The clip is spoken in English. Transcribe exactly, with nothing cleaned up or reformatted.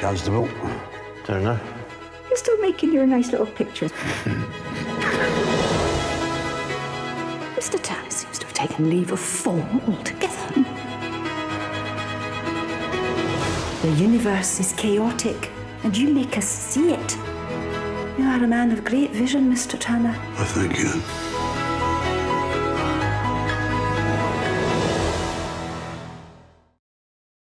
Constable Turner. You're still making your nice little pictures. Mister Turner seems to have taken leave of form altogether. The universe is chaotic, and you make us see it. You are a man of great vision, Mister Turner. I thank you.